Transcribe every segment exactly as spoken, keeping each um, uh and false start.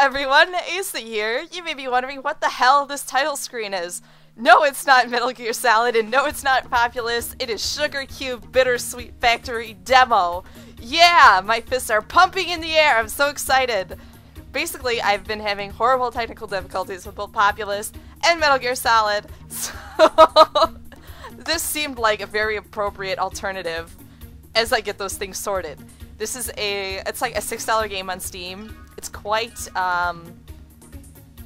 everyone, Asa here. You may be wondering what the hell this title screen is. No, it's not Metal Gear Solid, and no, it's not Populous. It is Sugarcube Bittersweet Factory Demo. Yeah, my fists are pumping in the air. I'm so excited. Basically, I've been having horrible technical difficulties with both Populous and Metal Gear Solid, so this seemed like a very appropriate alternative as I get those things sorted. This is a, it's like a six dollar game on Steam. It's quite, um,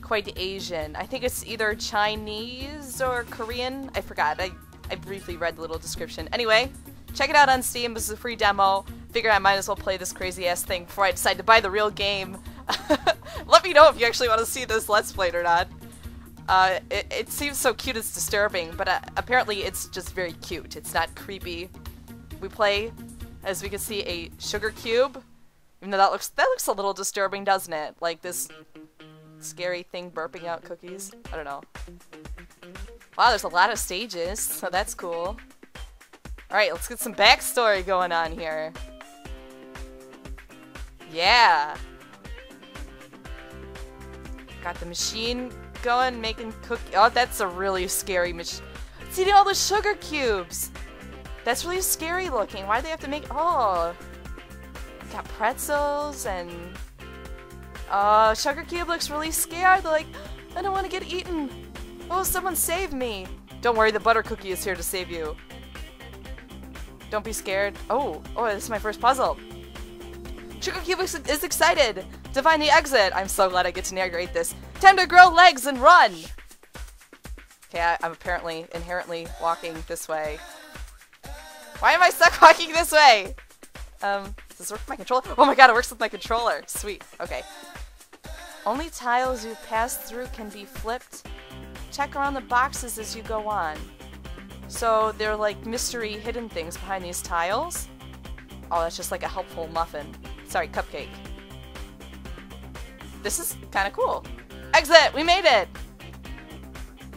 quite Asian. I think it's either Chinese or Korean. I forgot. I, I briefly read the little description. Anyway, check it out on Steam. This is a free demo. Figure I might as well play this crazy ass thing before I decide to buy the real game. Let me know if you actually want to see this Let's Play or not. Uh, it, it seems so cute it's disturbing, but uh, apparently it's just very cute. It's not creepy. We play, as we can see, a sugar cube. Even though that looks that looks a little disturbing, doesn't it? Like this scary thing burping out cookies. I don't know. Wow, there's a lot of stages, so that's cool. Alright, let's get some backstory going on here. Yeah. Got the machine going, making cookies. Oh, that's a really scary machine. It's eating all the sugar cubes. That's really scary looking. Why do they have to make? Oh, got pretzels and uh, Sugar Cube looks really scared. They're like, I don't want to get eaten. Oh, someone save me! Don't worry, the butter cookie is here to save you. Don't be scared. Oh, oh, this is my first puzzle. Sugar Cube is excited to find the exit. I'm so glad I get to narrate this. Time to grow legs and run. Okay, I, I'm apparently inherently walking this way. Why am I stuck walking this way? Um, does this work with my controller? Oh my god, it works with my controller. Sweet. Okay. Only tiles you pass through can be flipped. Check around the boxes as you go on. So they're like mystery hidden things behind these tiles. Oh, that's just like a helpful muffin. Sorry, cupcake. This is kind of cool. Exit! We made it!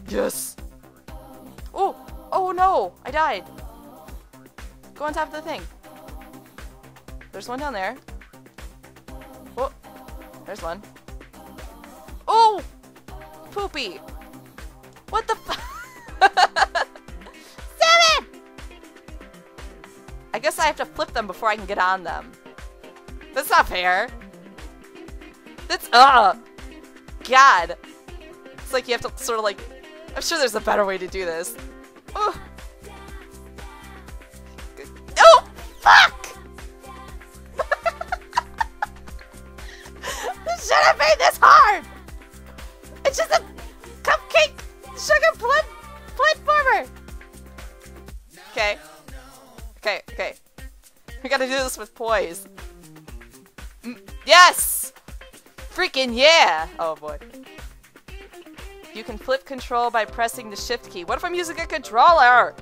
Yes! Oh! Oh no! I died. Go on top of the thing. There's one down there. Oh, there's one. Oh, poopy. What the f- Seven! I guess I have to flip them before I can get on them. That's not fair. That's, ugh. God. It's like you have to sort of like, I'm sure there's a better way to do this. Ooh. Fuck! It should have made this hard! It's just a cupcake sugar plat platformer! Okay. Okay, okay. We gotta do this with poise. Mm, yes! Freaking yeah! Oh boy. You can flip control by pressing the shift key. What if I'm using a controller?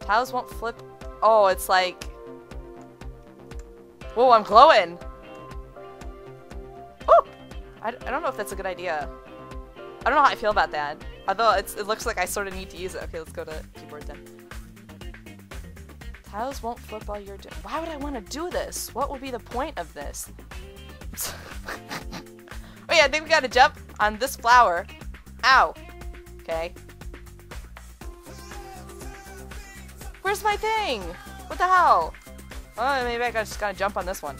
Tiles won't flip. Oh, it's like... Whoa, I'm glowing! Oh! I, I don't know if that's a good idea. I don't know how I feel about that. Although, it's, it looks like I sort of need to use it. Okay, let's go to keyboard then. Tiles won't flip while you're doing... Why would I want to do this? What will be the point of this? Oh yeah, I think we gotta jump on this flower. Ow! Okay. Where's my thing? What the hell? Oh, maybe I just gotta jump on this one.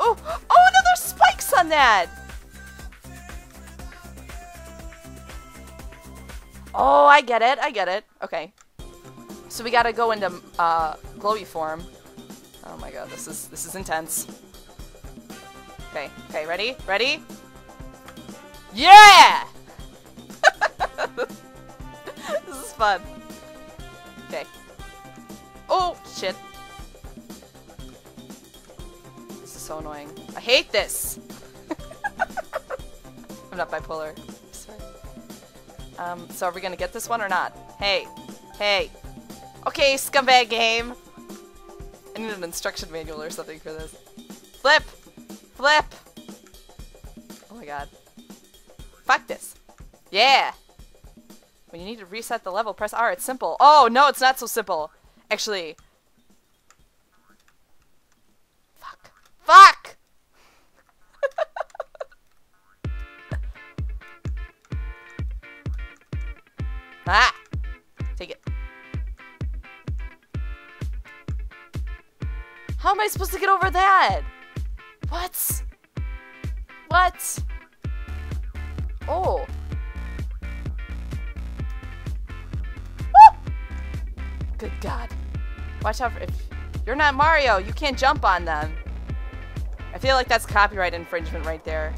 Oh! Oh no, there's spikes on that! Oh, I get it, I get it. Okay. So we gotta go into, uh, glowy form. Oh my god, this is, this is intense. Okay, okay, ready? Ready? Yeah! This is fun. Okay. Oh, shit. This is so annoying. I hate this! I'm not bipolar. Sorry. Um, so are we gonna get this one or not? Hey. Hey. Okay, scumbag game! I need an instruction manual or something for this. Flip! Flip! Oh my god. Fuck this. Yeah! When you need to reset the level, press R. It's simple. Oh, no, it's not so simple. Actually, fuck, fuck. Ah! Take it. How am I supposed to get over that? What? What? Oh. Woo! Good God. Watch out for, if you're not Mario, you can't jump on them. I feel like that's copyright infringement right there.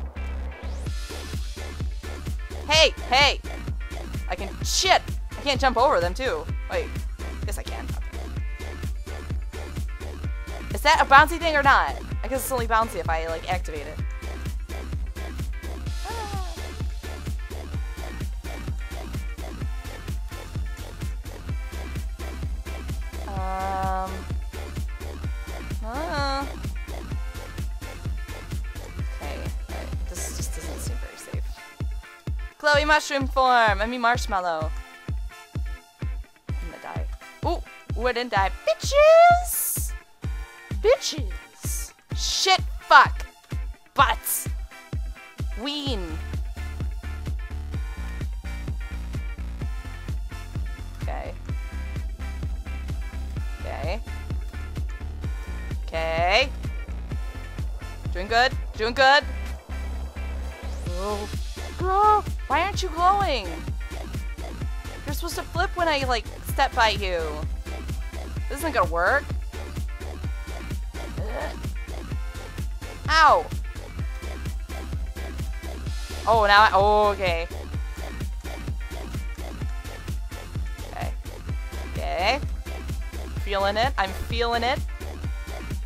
Hey, hey! I can, shit! I can't jump over them too. Wait, yes I can. Is that a bouncy thing or not? I guess it's only bouncy if I like activate it. Ah. Um. Ah. Okay. Right. This just doesn't seem very safe. Chloe mushroom form. I mean marshmallow. I'm gonna die. Ooh, wouldn't die, bitches. Bitches. Shit. Fuck. Butts. Ween. Okay. Okay. Okay. Doing good. Doing good. Oh, bro, why aren't you glowing? You're supposed to flip when I like step by you. This isn't gonna work. Ugh. Ow. Oh, now I, oh, okay. Okay. Okay. Feeling it. I'm feeling it.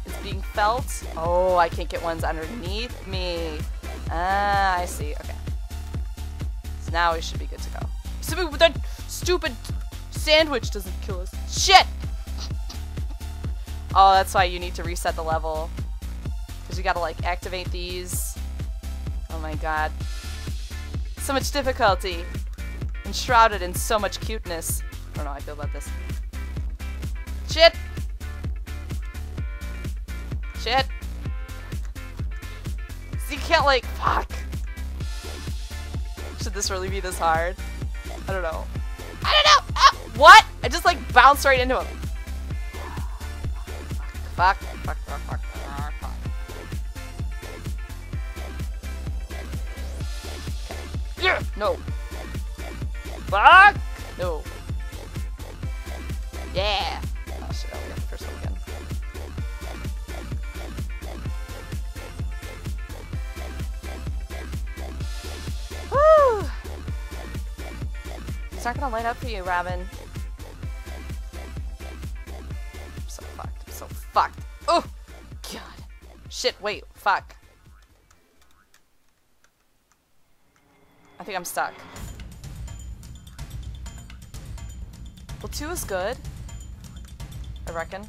It's being felt. Oh, I can't get ones underneath me. Ah, I see. Okay. So now we should be good to go. Something with that stupid sandwich doesn't kill us. Shit! Oh, that's why you need to reset the level. Because you gotta, like, activate these. Oh my god. So much difficulty, enshrouded in so much cuteness. I don't know how I feel about this. Shit! Shit! So you can't like, fuck! Should this really be this hard? I don't know. I don't know! Ah, what? I just like bounced right into him. Fuck, fuck, fuck, fuck, fuck, fuck. No. Fuck! No. Yeah! Oh shit, I only got the first one again. Woo! It's not gonna light up for you, Robin. I'm so fucked. I'm so fucked. Oh! God. Shit, wait. Fuck. I think I'm stuck. Well, two is good, I reckon.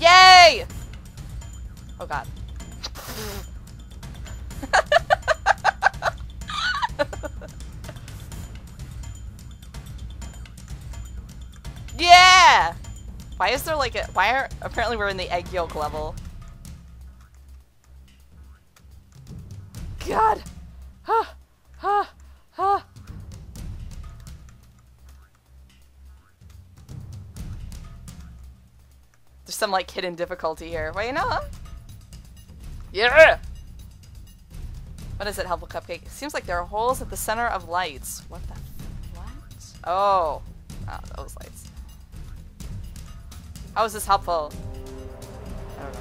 Yay! Oh god. Yeah! Why is there like a- why are- apparently we're in the egg yolk level. God! Huh! Huh! Huh! There's some like hidden difficulty here. Well, you know? Yeah! What is it, helpful cupcake? It seems like there are holes at the center of lights. What the- what? Oh. Oh, those lights. How is this helpful? I don't know.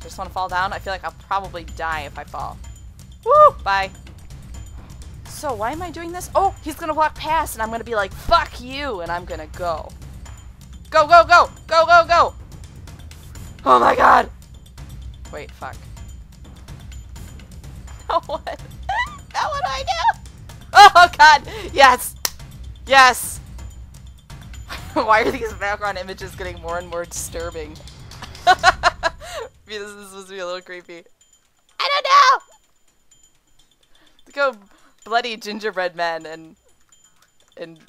Just want to fall down? I feel like I'll probably die if I fall. Woo! Bye. So why am I doing this? Oh, he's gonna walk past and I'm gonna be like, fuck you, and I'm gonna go. Go, go, go! Go, go, go! Oh my god! Wait, fuck. Now what? Now what do I do? Oh god! Yes! Yes! Why are these background images getting more and more disturbing? This is supposed to be a little creepy. I don't know! Go bloody gingerbread men and and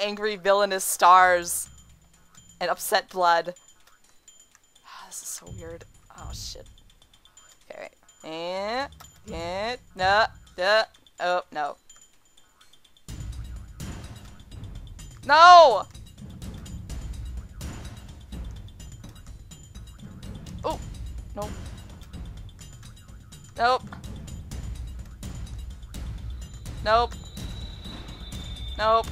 angry villainous stars and upset blood. This is so weird. Oh shit. Okay, wait. And and no, duh. Oh no. No. Oh no. Nope. Nope. Nope.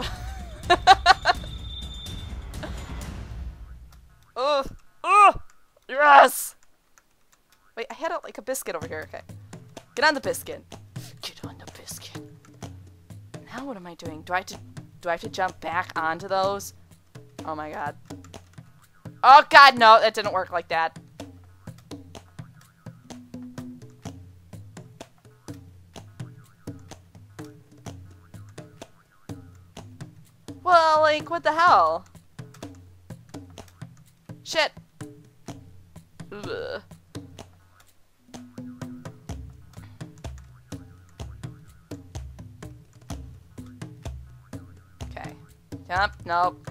Oh, oh, yes. Wait, I had a, like a biscuit over here. Okay, get on the biscuit. Get on the biscuit. Now what am I doing? Do I have to? Do I have to jump back onto those? Oh my god. Oh god, no, that didn't work like that. Well, like, what the hell? Shit. Ugh. Okay. Jump. Nope.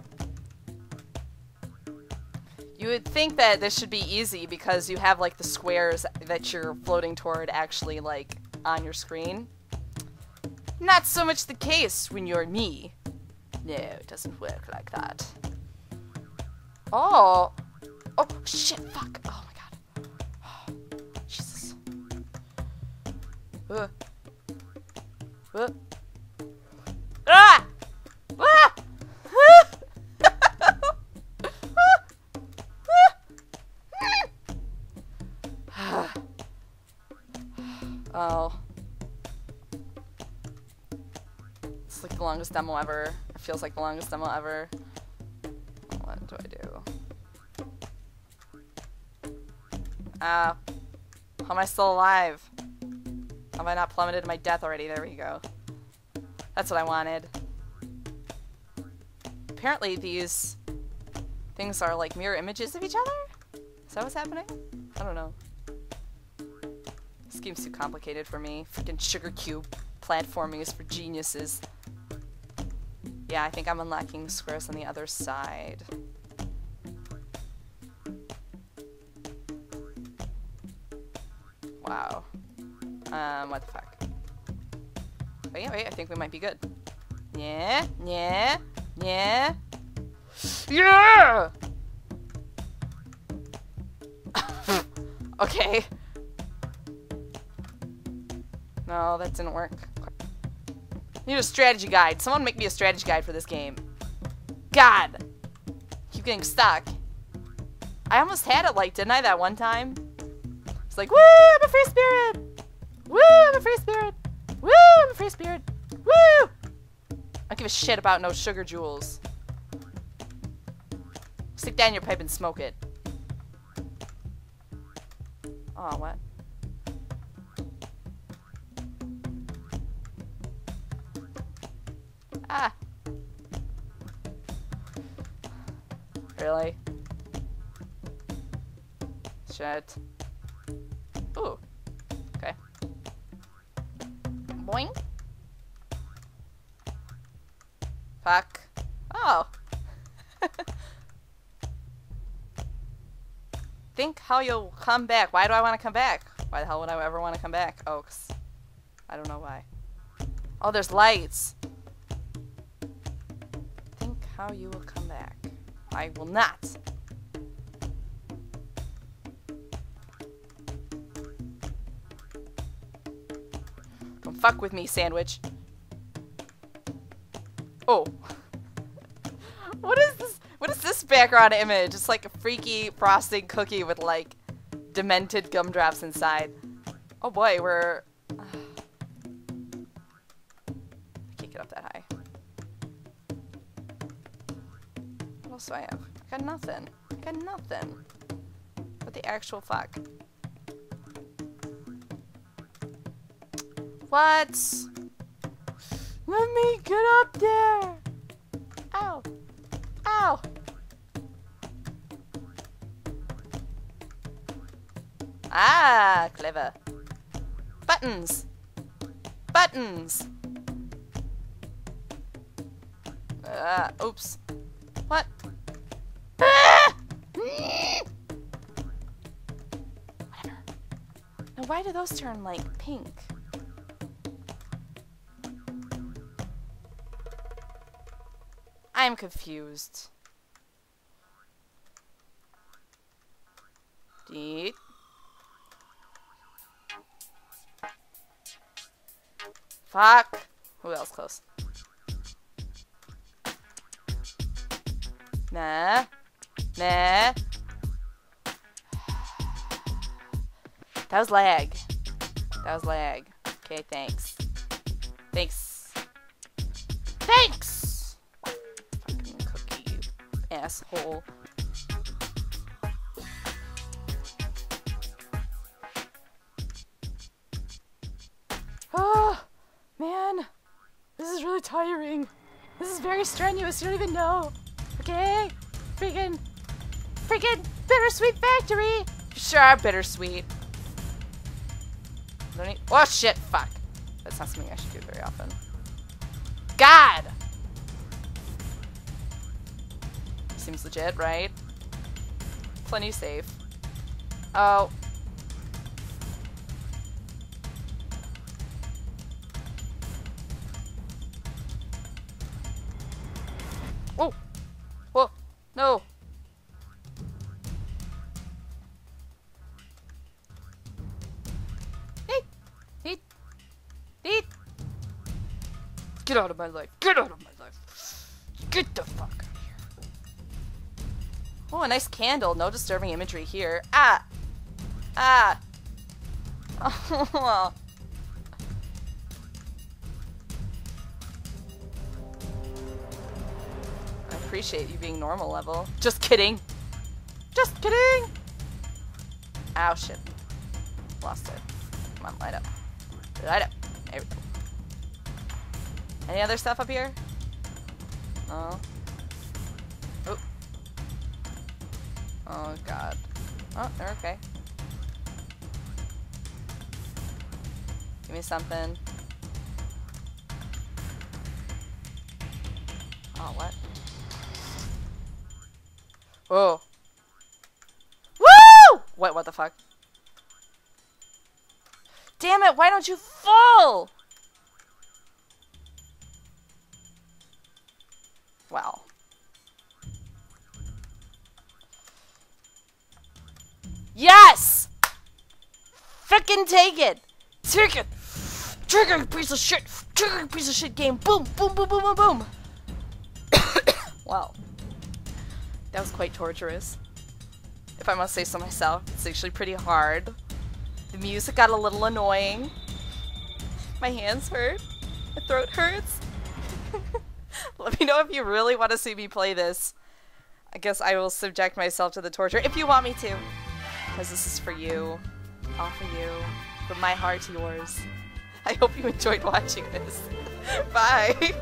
You would think that this should be easy because you have, like, the squares that you're floating toward actually, like, on your screen. Not so much the case when you're me. No, it doesn't work like that. Oh! Oh, shit, fuck! Oh my god. Oh, Jesus. Uh. Uh. Ah! Ah! Oh. It's like the longest demo ever. Feels like the longest demo ever. What do I do? Ah. Uh, how am I still alive? Have I not plummeted to my death already? There we go. That's what I wanted. Apparently these things are like mirror images of each other? Is that what's happening? I don't know. This game's too complicated for me. Freaking Sugarcube platforming is for geniuses. Yeah, I think I'm unlocking squares on the other side. Wow. Um, what the fuck? Wait, yeah, wait, I think we might be good. Yeah, yeah, yeah. Yeah! Okay. No, that didn't work. Need a strategy guide. Someone make me a strategy guide for this game. God. Keep getting stuck. I almost had it, like, didn't I, that one time? It's like, woo, I'm a free spirit! Woo, I'm a free spirit! Woo, I'm a free spirit! Woo! I don't give a shit about no sugar jewels. Stick down your pipe and smoke it. Oh, what? Ah. Really? Shit. Ooh. Okay. Boing. Fuck. Oh. Think how you'll come back. Why do I want to come back? Why the hell would I ever want to come back? Oh, 'cause I don't know why. Oh, there's lights. How you will come back. I will not. Don't fuck with me, sandwich. Oh. What is this? What is this background image? It's like a freaky frosting cookie with like demented gumdrops inside. Oh boy, we're... I can't get up that high. What else do I have? I got nothing. I got nothing. What the actual fuck? What? Let me get up there! Ow! Ow! Ah, clever. Buttons! Buttons! Ah, uh, oops. What? What And why do those turn, like, pink? I'm confused. Deet. Fuck. Who else close? Nah. Nah. That was lag. That was lag. Okay, thanks. Thanks. Thanks! Fucking cookie, you asshole. Oh, man. This is really tiring. This is very strenuous. You don't even know. Okay? Freaking. Freaking Bittersweet Factory! Sure, bittersweet. Oh shit, fuck. That's not something I should do very often. God! Seems legit, right? Plenty safe. Oh. Whoa! Whoa! No! Get out of my life! Get out of my life! Get the fuck out of here! Oh, a nice candle. No disturbing imagery here. Ah! Ah! Oh. I appreciate you being normal level. Just kidding! Just kidding! Ow, shit. Lost it. Come on, light up. Light up. There we go. Any other stuff up here? Oh. Oh. Oh, God. Oh, they're okay. Give me something. Oh, what? Whoa. Woo! What, what the fuck? Damn it, why don't you fall? Wow. Yes! Frickin' take it! Take it! Trigger a piece of shit! Trigger a piece of shit game! Boom! Boom! Boom! Boom! Boom! Boom! Wow. That was quite torturous. If I must say so myself, it's actually pretty hard. The music got a little annoying. My hands hurt. My throat hurts. Let me know if you really want to see me play this. I guess I will subject myself to the torture if you want me to. Because this is for you. All for you. From my heart to yours. I hope you enjoyed watching this. Bye!